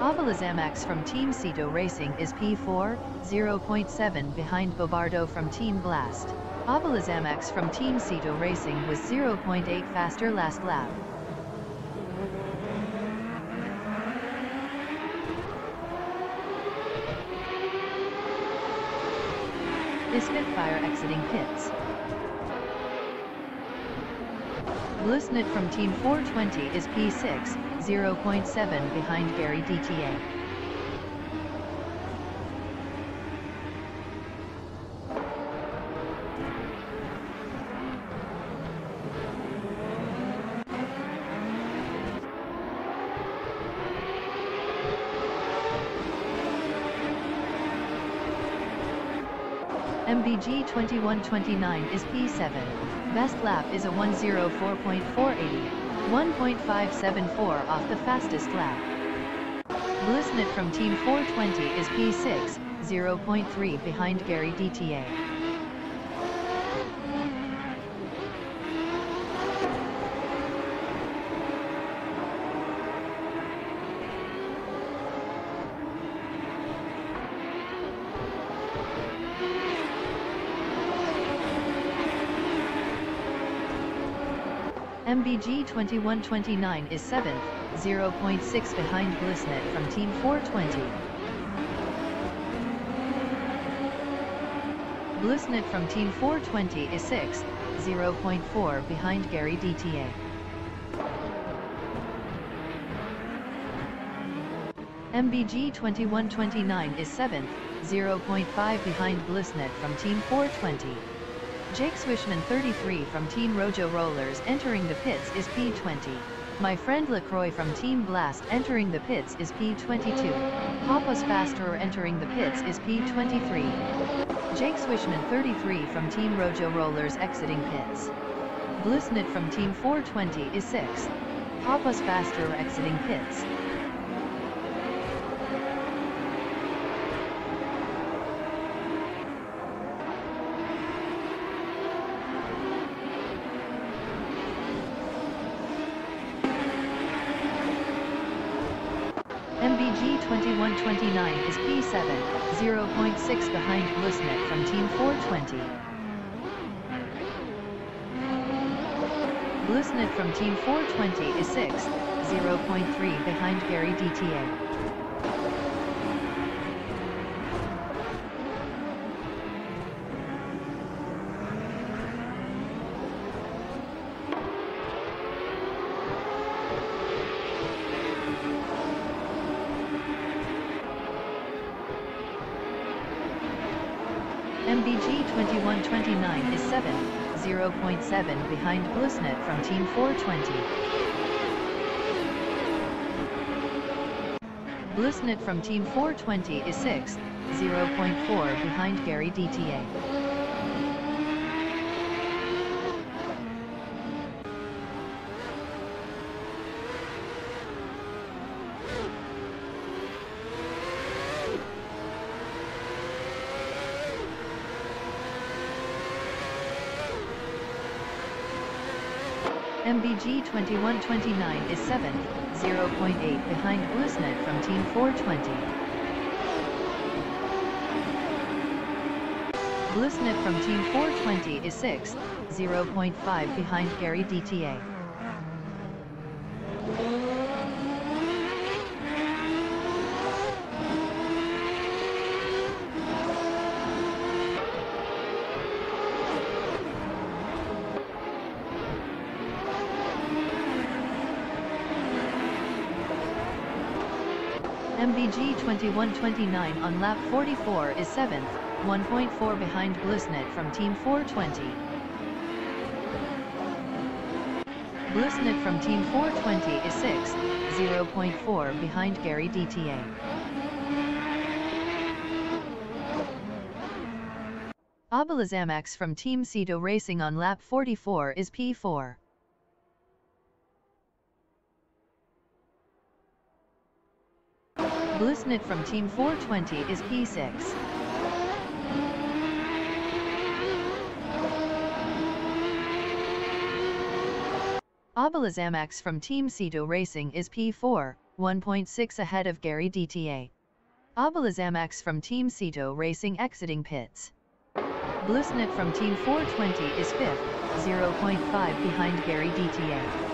Avila Zamax from team Cedo Racing is P four, zero point seven behind Bobardo from team Blast. Avila Zamax from team Cedo Racing was zero point eight faster last lap. Is Spitfire exiting pits. Blusnit from team four twenty is P six, zero point seven behind Gary D T A. M B G twenty-one twenty-nine is P seven. Best lap is a one oh four point four eight. one point five seven four off the fastest lap. Blusnet from Team four twenty is P six, zero point three behind Gary D T A. M B G twenty-one twenty-nine is seventh, zero point six behind Blusnet from Team four twenty. Blusnet from Team four twenty is sixth, zero point four behind Gary D T A. M B G twenty-one twenty-nine is seventh, zero point five behind Blusnet from Team four twenty. Jake Swishman thirty-three from Team Rojo Rollers entering the pits is P twenty. My friend LaCroix from Team Blast entering the pits is P twenty-two. Papa's Fasterer entering the pits is P twenty-three. Jake Swishman thirty-three from Team Rojo Rollers exiting pits. Blusnet from Team four twenty is sixth. Papa's Fasterer exiting pits. twenty-one twenty-nine is P seven, zero point six behind Blusnet from Team four twenty. Blusnet from Team four twenty is sixth, zero point three behind Gary D T A. M B G twenty-one twenty-nine is seventh, zero point seven behind Blusnet from Team four twenty. Blusnet from Team four twenty is sixth, zero point four behind Gary D T A. M B G twenty-one twenty-nine is seventh, zero point eight behind Blusnet from Team four twenty. Blusnet from Team four twenty is sixth, zero point five behind Gary D T A. M B G twenty-one twenty-nine on lap forty-four is seventh, one point four behind Blusnet from Team four twenty. Blusnet from Team four twenty is sixth, zero point four behind Gary D T A. Abelazamax from Team Ceto Racing on lap forty-four is P four. Blusnet from Team four twenty is P six. Abelazamax from Team Ceto Racing is P four, one point six ahead of Gary D T A. Abelazamax from Team Ceto Racing exiting pits. Blusnet from Team four twenty is fifth, zero point five behind Gary D T A.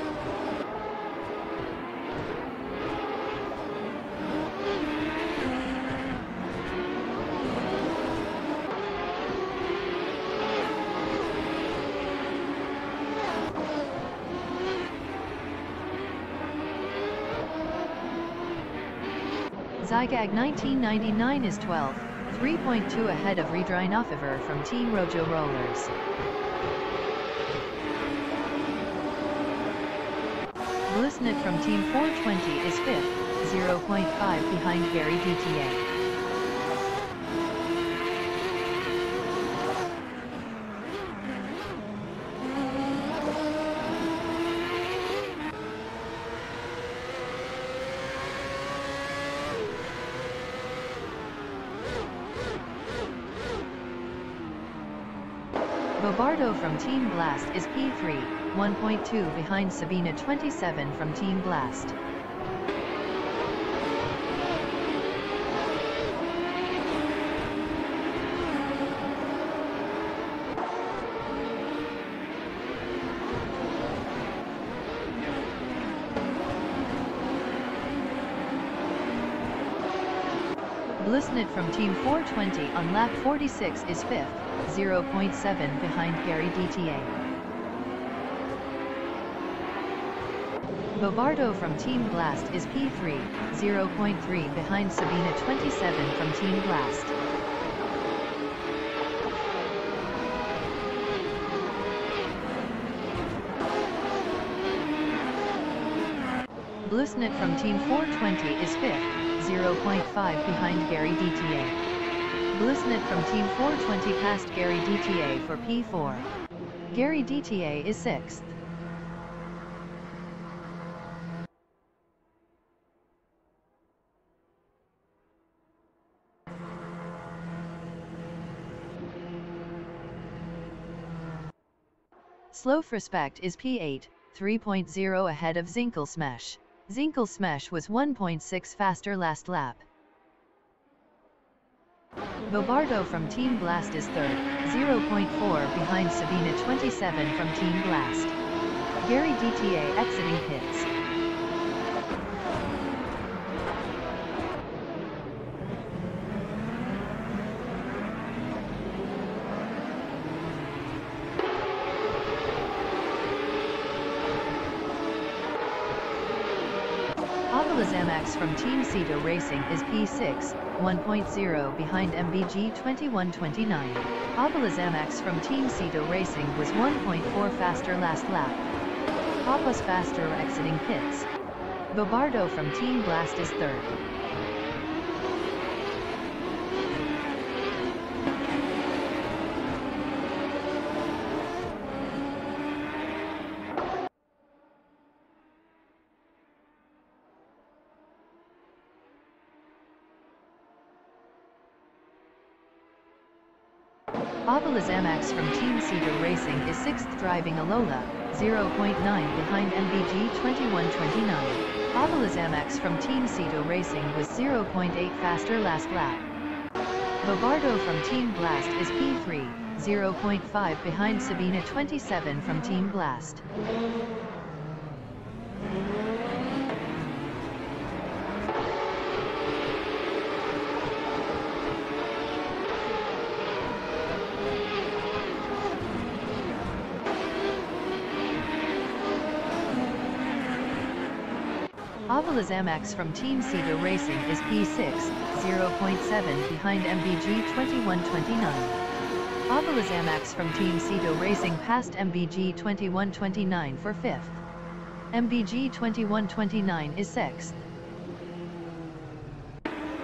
Zygag nineteen ninety-nine is twelfth, three point two ahead of Redrynofever from Team Rojo Rollers. Blusnet from Team four twenty is fifth, zero point five behind Gary D T A. Gobardo from Team Blast is P three, one point two behind Sabina twenty-seven from Team Blast. Blisnit from Team four twenty on lap forty-six is fifth, zero point seven behind Gary D T A. Gobardo from Team Blast is P three, zero point three behind Sabina twenty-seven from Team Blast. Blisnit from Team four twenty is fifth, zero point five behind Gary D T A. Blisnit from Team four twenty passed Gary D T A for P four. Gary D T A is sixth. Slowfrespect is P eight, three point oh ahead of Zinkel Smash. Zinkel Smash was one point six faster last lap. Gobardo from Team Blast is third, zero point four behind Sabina twenty-seven from Team Blast. Gary D T A exiting pits. Zamax from Team Cedar Racing is P six, one point oh behind M B G twenty-one twenty-nine. Abala Zamax from Team Cedar Racing was one point four faster last lap. Papa's faster exiting pits. Gobardo from Team Blast is third. Abala Zamax from Team Cedar Racing is sixth driving Alola, zero point nine behind M B G twenty-one twenty-nine. Abala Zamax from Team Cedar Racing was zero point eight faster last lap. Gobardo from Team Blast is P three, zero point five behind Sabina twenty-seven from Team Blast. Abala Zamax from Team Cedar Racing is P six, zero point seven behind M B G twenty-one twenty-nine. Abala Zamax from Team Cedar Racing passed M B G twenty-one twenty-nine for fifth. M B G twenty-one twenty-nine is sixth.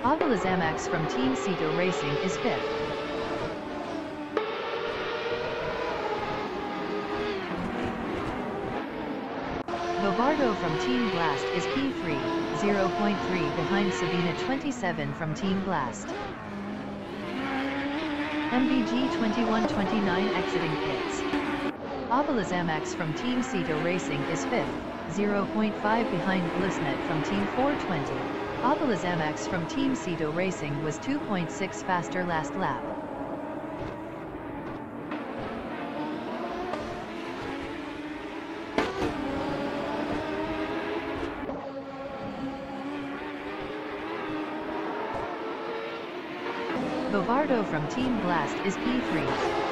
Abala Zamax from Team Cedar Racing is fifth. Gobardo from Team Blast is P three, zero point three behind Sabina twenty-seven from Team Blast. M B G twenty-one twenty-nine exiting pits. Abala Zamax from Team Cedar Racing is fifth, zero point five behind Blisnit from Team four twenty. Abala Zamax from Team Cedar Racing was two point six faster last lap. Gobardo from Team Blast is P three,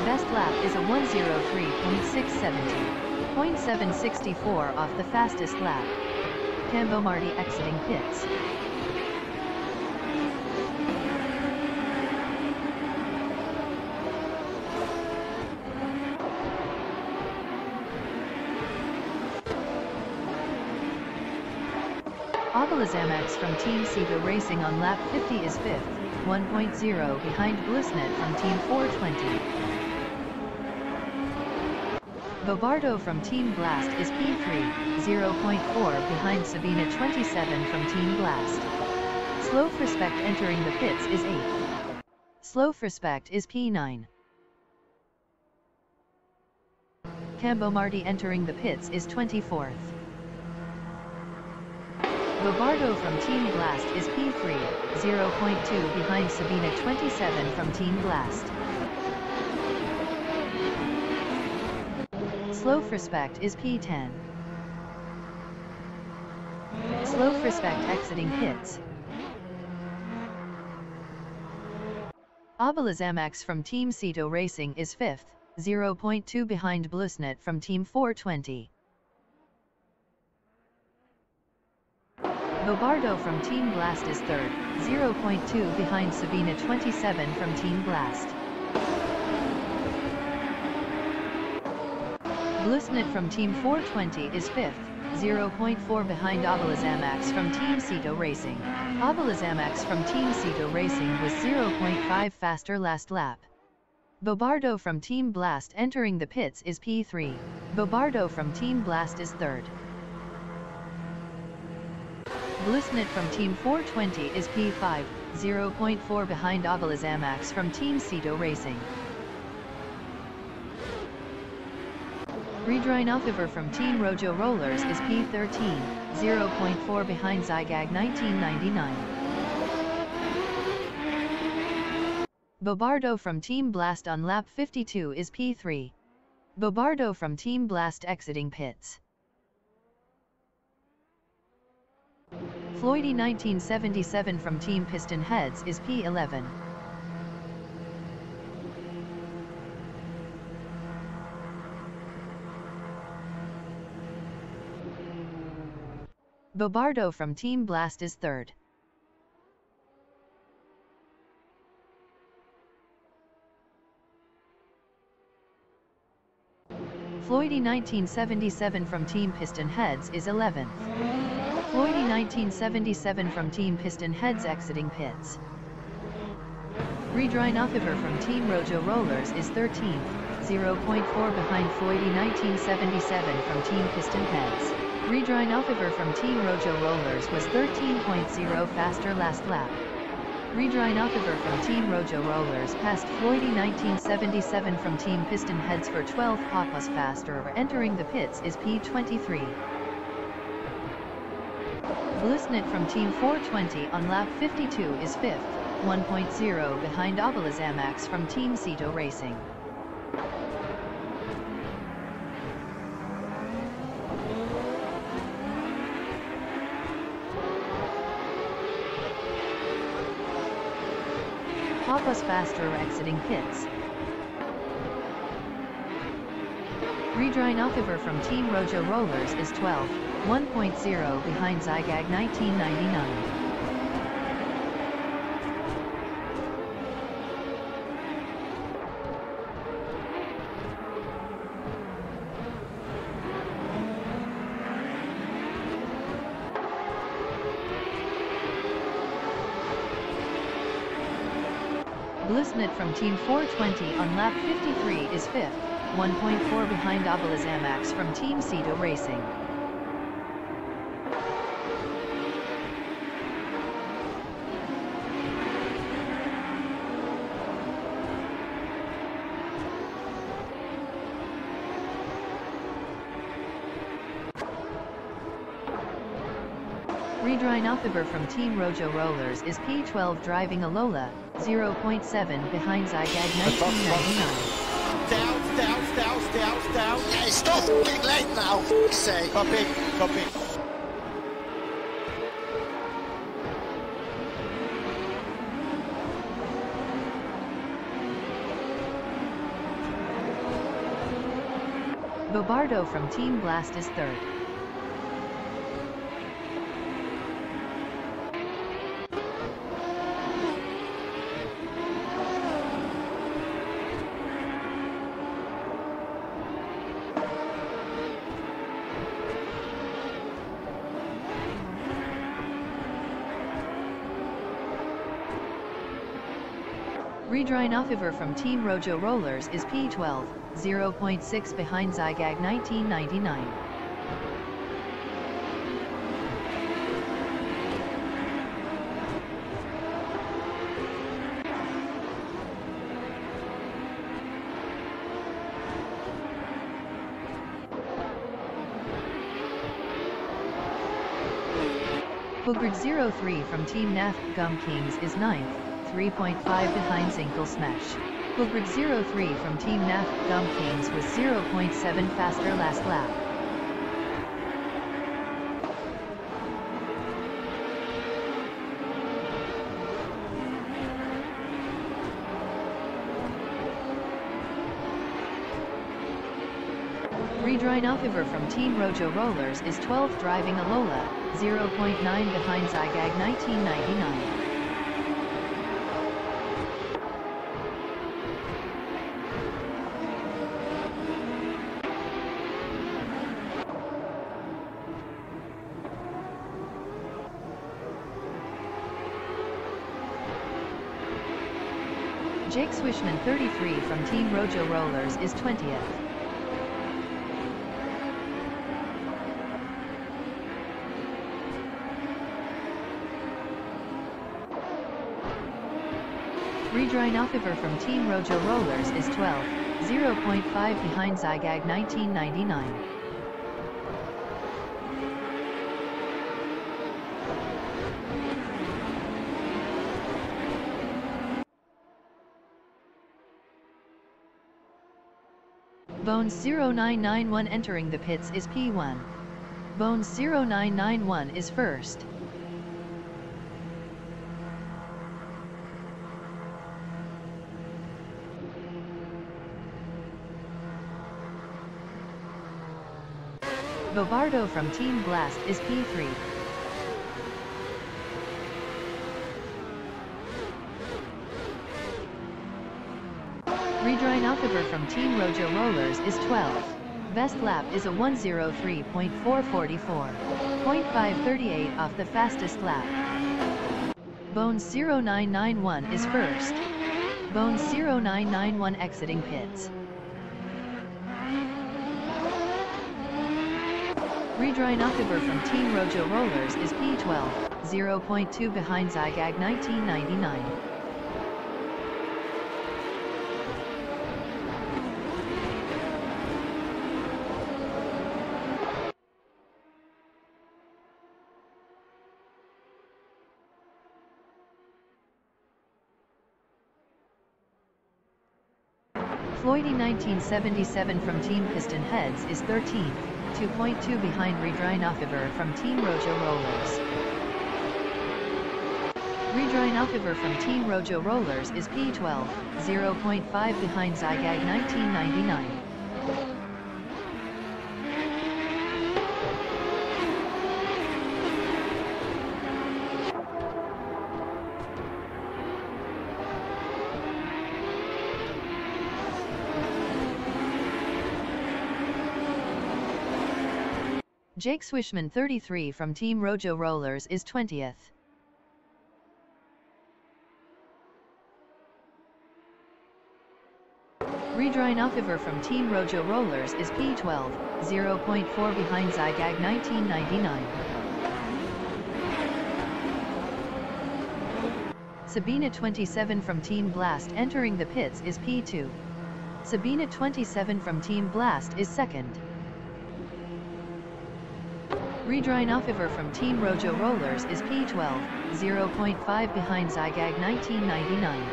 best lap is a one oh three point six seven oh, point seven six four off the fastest lap. Cambo Marti exiting pits. Abala Zamax from Team Cedar Racing on lap fifty is fifth, one point oh behind Blisnit from Team four twenty. Gobardo from Team Blast is P three, zero point four behind Sabina twenty-seven from Team Blast. Slowfrespect entering the pits is eighth. Slowfrespect is P nine. Cambomardi entering the pits is twenty-fourth. Bobardo from Team Blast is P three, zero point two behind Sabina twenty-seven from Team Blast. Slowfrespect is P ten. Slowfrespect exiting pits. Abelazamax from Team Cito Racing is fifth, zero point two behind Blusnet from Team four twenty. Bobardo from Team Blast is third, zero point two behind Sabina twenty-seven from Team Blast. Blusnet from Team four twenty is fifth, zero point four behind Abelazamax from Team Cito Racing. Abelazamax from Team Cito Racing was zero point five faster last lap. Bobardo from Team Blast entering the pits is P three. Bobardo from Team Blast is third. Blusnet from Team four twenty is P five, zero point four behind Abelazamax from Team Cito Racing. Redreinalthover from Team Rojo Rollers is P thirteen, zero point four behind Zygag nineteen ninety-nine. Bobardo from Team Blast on lap fifty-two is P three. Bobardo from Team Blast exiting pits. Floydy nineteen seventy-seven from Team Piston Heads is P eleven. Bobardo from Team Blast is third. Floydy nineteen seventy-seven from Team Piston Heads is eleventh. Floydy nineteen seventy-seven from Team Piston Heads exiting pits. Redreinalthover from Team Rojo Rollers is thirteenth, zero point four behind Floydy nineteen seventy-seven from Team Piston Heads. Redreinalthover from Team Rojo Rollers was thirteen point zero faster last lap. Redreinalthover from Team Rojo Rollers passed Floydy nineteen seventy-seven from Team Piston Heads for twelve papas faster. Entering the pits is P twenty-three. Blusnet from Team four twenty on lap fifty-two is fifth, one point zero behind Abelazamax from Team Cito Racing. Papas faster exiting pits. Redreinalthover from Team Rojo Rollers is twelfth, one point zero behind Zygag nineteen ninety-nine. Blusnet from Team four twenty on lap fifty-three is fifth, one point four behind Abelazamax from Team Cito Racing. Redreinalthover from Team Rojo Rollers is P twelve driving Alola, zero point seven behind Zygag nineteen ninety-nine. Down, down, down, down, down. Yeah, it's not f***ing late now, f***ing sake. Copy, copy. Bobardo from Team Blast is third. Redreinalthover from Team Rojo Rollers is P twelve, zero point six behind Zygag nineteen ninety-nine. Fugard zero three from Team Naf Gum Kings is ninth, three point five behind Zinkle Smash. Fugard zero three from Team Naf Gum Kings was zero point seven faster last lap. Redrine Ufiver from Team Rojo Rollers is twelfth driving Alola, zero point nine behind Zygag nineteen ninety-nine. Jake Swishman thirty-three from Team Rojo Rollers is twentieth. Redrine Ufiver from Team Rojo Rollers is twelfth, zero point five behind Zygag nineteen ninety-nine. Bones zero nine nine one entering the pits is P one. Bones zero nine nine one is first. Bobardo from Team Blast is P three. Redrine Ufiver from Team Rojo Rollers is twelfth. Best lap is a one oh three point four four four point five three eight off the fastest lap. Bones zero nine nine one is first. Bones zero nine nine one exiting pits. Redrine Ufiver from Team Rojo Rollers is P twelve, zero point two behind Zygag nineteen ninety-nine. Floydy nineteen seventy-seven from Team Piston Heads is thirteenth. two point two behind Redrine Ufiver from Team Rojo Rollers. Redrine Ufiver from Team Rojo Rollers is P twelve, zero point five behind Zygag nineteen ninety-nine. Jake Swishman thirty-three from Team Rojo Rollers is twentieth. Redrine Ufiver from Team Rojo Rollers is P twelve, zero point four behind Zygag nineteen ninety-nine. Sabina twenty-seven from Team Blast entering the pits is P two. Sabina twenty-seven from Team Blast is second. Redrine Ufiver from Team Rojo Rollers is P twelve, zero point five behind Zygag nineteen ninety-nine.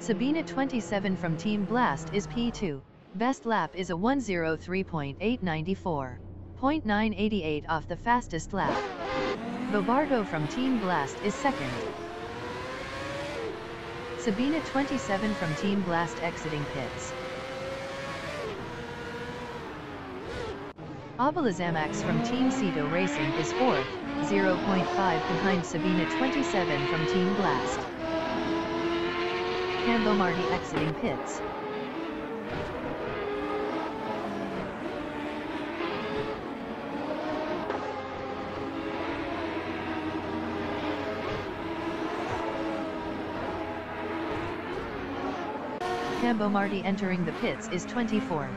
Sabina twenty-seven from Team Blast is P two. Best lap is a one oh three point eight nine four point nine eight eight off the fastest lap. Bobardo from Team Blast is second. Sabina twenty-seven from Team Blast exiting pits. Abelazamax from Team Cedo Racing is fourth, zero point five behind Sabina twenty-seven from Team Blast. Cambomardi exiting pits. Cambomardi entering the pits is twenty-fourth.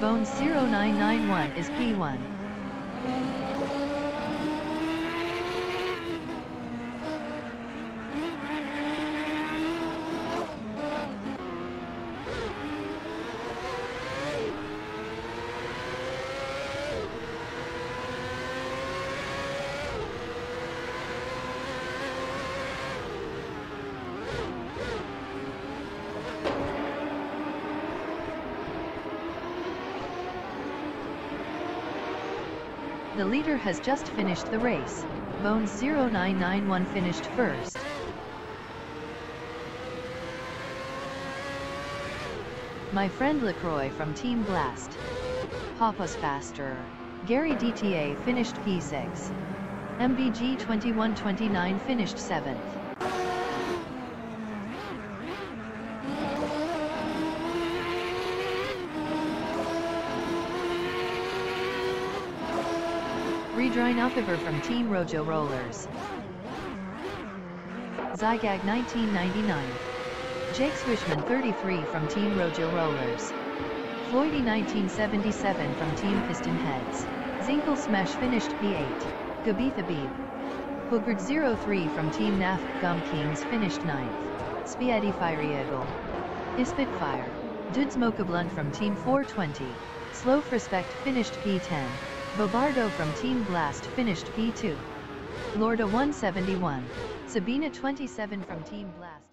Bones zero nine nine one is P one. The leader has just finished the race. Bones zero nine nine one finished first. My friend LaCroix from Team Blast. Papa's faster. Gary D T A finished P six. M B G twenty-one twenty-nine finished seventh. Redrine Uppiver from Team Rojo Rollers. Zygag nineteen ninety-nine. Jake Swishman thirty-three from Team Rojo Rollers. Floydy nineteen seventy-seven from Team Piston Heads. Zinkle Smash finished P eight. Gabitha Beeb. Hugard zero three from Team Nafk Gum Kings finished ninth. Spiedi Fiery Eagle. Ispit Fire. Dudes Mokablunt from Team four twenty. Slow Respect finished P ten. Bobardo from Team Blast finished P two. Lorda one seventy-one. Sabina twenty-seven from Team Blast.